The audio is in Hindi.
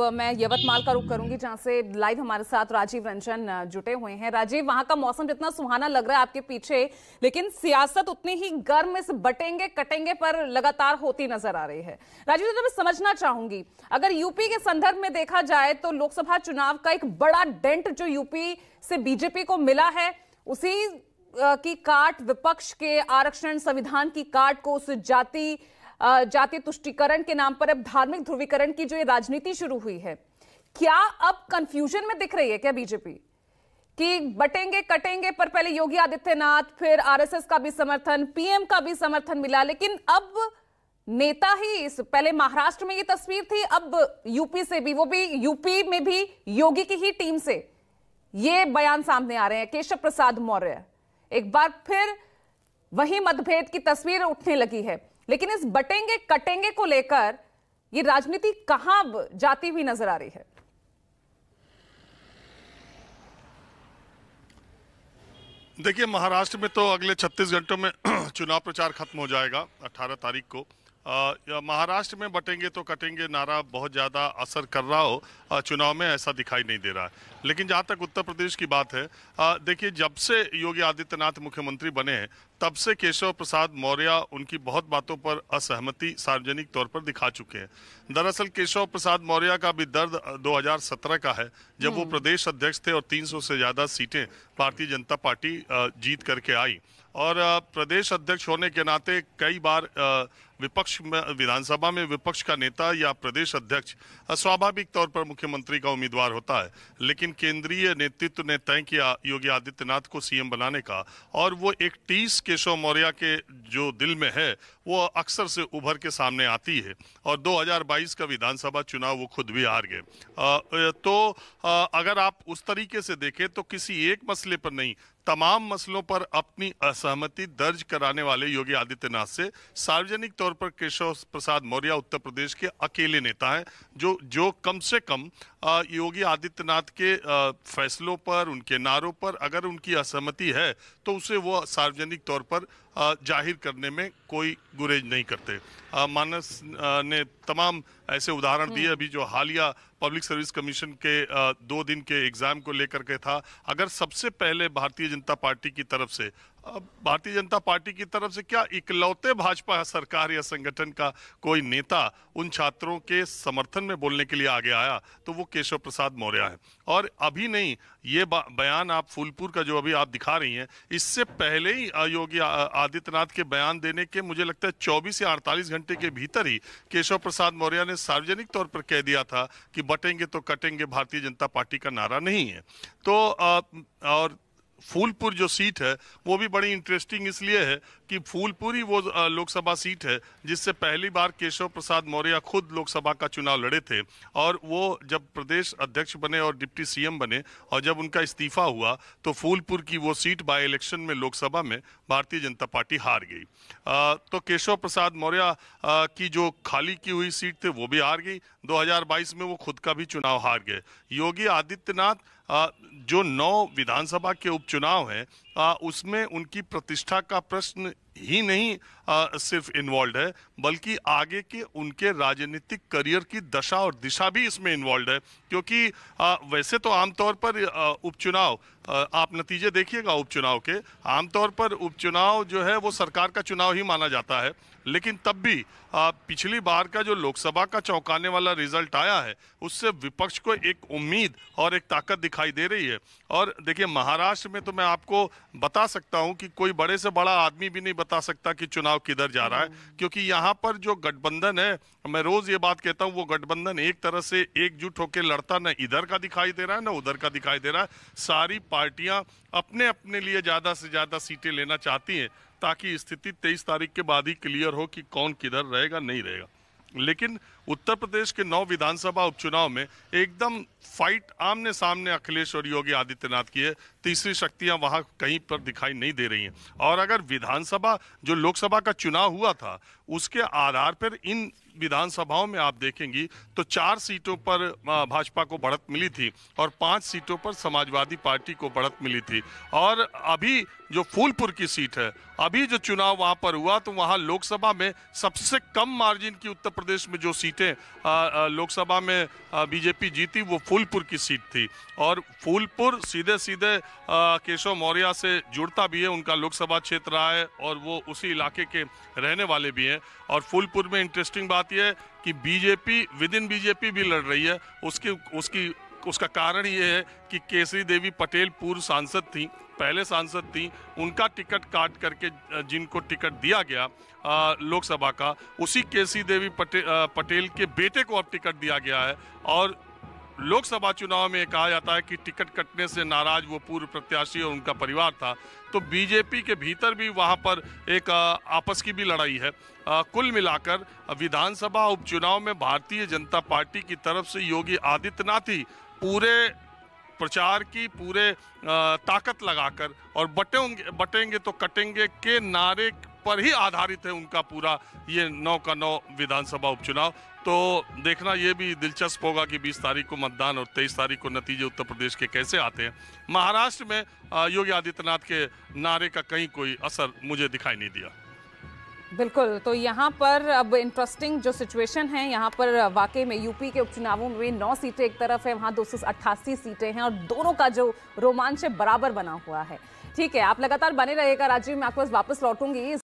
मैं यवतमाल का रुख करूंगी, जहां से लाइव हमारे साथ राजीव रंजन जुटे हुए हैं। राजीव, वहां का मौसम जितना सुहाना लग रहा है आपके पीछे, लेकिन सियासत उतनी ही गर्म इस बटेंगे कटेंगे पर लगातार होती नजर आ रही है। राजीव रंजन, मैं समझना चाहूंगी, अगर यूपी के संदर्भ में देखा जाए तो लोकसभा चुनाव का एक बड़ा डेंट जो यूपी से बीजेपी को मिला है, उसी की काट, विपक्ष के आरक्षण, संविधान की काट को उस जातीय तुष्टिकरण के नाम पर अब धार्मिक ध्रुवीकरण की जो ये राजनीति शुरू हुई है, क्या अब कंफ्यूजन में दिख रही है क्या बीजेपी कि बटेंगे कटेंगे पर पहले योगी आदित्यनाथ, फिर आरएसएस का भी समर्थन, पीएम का भी समर्थन मिला, लेकिन अब नेता ही, पहले महाराष्ट्र में ये तस्वीर थी, अब यूपी से भी, वो भी यूपी में भी योगी की ही टीम से ये बयान सामने आ रहे हैं। केशव प्रसाद मौर्य, एक बार फिर वही मतभेद की तस्वीर उठने लगी है, लेकिन इस बटेंगे कटेंगे को लेकर ये राजनीति कहां जाती हुई नजर आ रही है? देखिए, महाराष्ट्र में तो अगले 36 घंटों में चुनाव प्रचार खत्म हो जाएगा 18 तारीख को। महाराष्ट्र में बटेंगे तो कटेंगे नारा बहुत ज़्यादा असर कर रहा हो, चुनाव में ऐसा दिखाई नहीं दे रहा है। लेकिन जहाँ तक उत्तर प्रदेश की बात है, देखिए, जब से योगी आदित्यनाथ मुख्यमंत्री बने हैं तब से केशव प्रसाद मौर्य उनकी बहुत बातों पर असहमति सार्वजनिक तौर पर दिखा चुके हैं। दरअसल केशव प्रसाद मौर्य का भी दर्द 2017 का है, जब वो प्रदेश अध्यक्ष थे और 300 से ज़्यादा सीटें भारतीय जनता पार्टी जीत करके आई, और प्रदेश अध्यक्ष होने के नाते कई बार विपक्ष में, विधानसभा में विपक्ष का नेता या प्रदेश अध्यक्ष स्वाभाविक तौर पर मुख्यमंत्री का उम्मीदवार होता है। लेकिन केंद्रीय नेतृत्व ने तय किया योगी आदित्यनाथ को सीएम बनाने का, और वो एक टीस केशव मौर्य के जो दिल में है वो अक्सर से उभर के सामने आती है, और 2022 का विधानसभा चुनाव वो खुद भी हार गए। तो अगर आप उस तरीके से देखें तो किसी एक मसले पर नहीं, तमाम मसलों पर अपनी असहमति दर्ज कराने वाले योगी आदित्यनाथ से सार्वजनिक तौर पर केशव प्रसाद मौर्य उत्तर प्रदेश के अकेले नेता हैं जो कम से कम योगी आदित्यनाथ के फैसलों पर, उनके नारों पर अगर उनकी असहमति है तो उसे वो सार्वजनिक तौर पर जाहिर करने में कोई गुरेज नहीं करते। मानस ने तमाम ऐसे उदाहरण दिए, अभी जो हालिया पब्लिक सर्विस कमीशन के 2 दिन के एग्जाम को लेकर के था। अगर सबसे पहले भारतीय जनता पार्टी की तरफ से क्या इकलौते भाजपा सरकार या संगठन का कोई नेता उन छात्रों के समर्थन में बोलने के लिए आगे आया तो वो केशव प्रसाद मौर्य है। और अभी नहीं, ये बयान आप फूलपुर का जो अभी आप दिखा रही हैं, इससे पहले ही योगी आदित्यनाथ के बयान देने के मुझे लगता है 24 या 48 घंटे के भीतर ही केशव प्रसाद मौर्य ने सार्वजनिक तौर पर कह दिया था कि बटेंगे तो कटेंगे भारतीय जनता पार्टी का नारा नहीं है। तो और फूलपुर जो सीट है वो भी बड़ी इंटरेस्टिंग इसलिए है कि फूलपुर ही वो लोकसभा सीट है जिससे पहली बार केशव प्रसाद मौर्य खुद लोकसभा का चुनाव लड़े थे, और वो जब प्रदेश अध्यक्ष बने और डिप्टी सीएम बने और जब उनका इस्तीफा हुआ तो फूलपुर की वो सीट बाय इलेक्शन में लोकसभा में भारतीय जनता पार्टी हार गई। तो केशव प्रसाद मौर्य की जो खाली की हुई सीट थी वो भी हार गई। 2022 में वो खुद का भी चुनाव हार गए। योगी आदित्यनाथ जो 9 विधानसभा के उपचुनाव हैं उसमें उनकी प्रतिष्ठा का प्रश्न ही नहीं सिर्फ इन्वॉल्व है, बल्कि आगे के उनके राजनीतिक करियर की दशा और दिशा भी इसमें इन्वॉल्व है। क्योंकि वैसे तो आमतौर पर उपचुनाव, आप नतीजे देखिएगा उपचुनाव के, आमतौर पर उपचुनाव जो है वो सरकार का चुनाव ही माना जाता है, लेकिन तब भी पिछली बार का जो लोकसभा का चौंकाने वाला रिजल्ट आया है उससे विपक्ष को एक उम्मीद और एक ताकत दिखाई दे रही है। और देखिए, महाराष्ट्र में तो मैं आपको बता सकता हूँ कि कोई बड़े से बड़ा आदमी भी नहीं बता सकता कि चुनाव किधर जा रहा है, क्योंकि यहाँ पर जो गठबंधन है, मैं रोज ये बात कहता हूँ, वो गठबंधन एक तरह से एकजुट होकर लड़ता ना इधर का दिखाई दे रहा है ना उधर का दिखाई दे रहा है। सारी पार्टियां अपने अपने लिए ज्यादा से ज्यादा सीटें लेना चाहती हैं ताकि स्थिति 23 तारीख के बाद ही क्लियर हो कि कौन किधर रहेगा, नहीं रहेगा। लेकिन उत्तर प्रदेश के 9 विधानसभा उपचुनाव में एकदम फाइट आमने सामने अखिलेश और योगी आदित्यनाथ की है। तीसरी शक्तियां वहां कहीं पर दिखाई नहीं दे रही हैं। और अगर विधानसभा, जो लोकसभा का चुनाव हुआ था उसके आधार पर इन विधानसभाओं में आप देखेंगी तो 4 सीटों पर भाजपा को बढ़त मिली थी और 5 सीटों पर समाजवादी पार्टी को बढ़त मिली थी। और अभी जो फूलपुर की सीट है, अभी जो चुनाव वहां पर हुआ तो वहां लोकसभा में सबसे कम मार्जिन की उत्तर प्रदेश में जो सीट सीटें लोकसभा में बीजेपी जीती वो फूलपुर की सीट थी, और फूलपुर सीधे सीधे केशव मौर्य से जुड़ता भी है, उनका लोकसभा क्षेत्र रहा है और वो उसी इलाके के रहने वाले भी हैं। और फूलपुर में इंटरेस्टिंग बात यह है कि बीजेपी विद इन बीजेपी भी लड़ रही है, उसका कारण ये है कि केसरी देवी पटेल पूर्व सांसद थी, पहले सांसद थी, उनका टिकट काट करके जिनको टिकट दिया गया लोकसभा का, उसी केसरी देवी पटेल के बेटे को अब टिकट दिया गया है। और लोकसभा चुनाव में कहा जाता है कि टिकट कटने से नाराज वो पूर्व प्रत्याशी और उनका परिवार था, तो बीजेपी के भीतर भी वहाँ पर एक आपस की भी लड़ाई है। कुल मिलाकर विधानसभा उपचुनाव में भारतीय जनता पार्टी की तरफ से योगी आदित्यनाथ ही पूरे प्रचार की पूरे ताकत लगाकर और बटेंगे तो कटेंगे के नारे पर ही आधारित है उनका पूरा ये 9 का 9 विधानसभा उपचुनाव। तो देखना ये भी दिलचस्प होगा कि 20 तारीख को मतदान और 23 तारीख को नतीजे उत्तर प्रदेश के कैसे आते हैं। महाराष्ट्र में योगी आदित्यनाथ के नारे का कहीं कोई असर मुझे दिखाई नहीं दिया। बिल्कुल, तो यहाँ पर अब इंटरेस्टिंग जो सिचुएशन है, यहाँ पर वाकई में यूपी के उपचुनावों में 9 सीटें एक तरफ है, वहाँ 288 सीटें हैं और दोनों का जो रोमांच है बराबर बना हुआ है। ठीक है, आप लगातार बने रहिएगा राजीव, मैं आपको वापस लौटूंगी।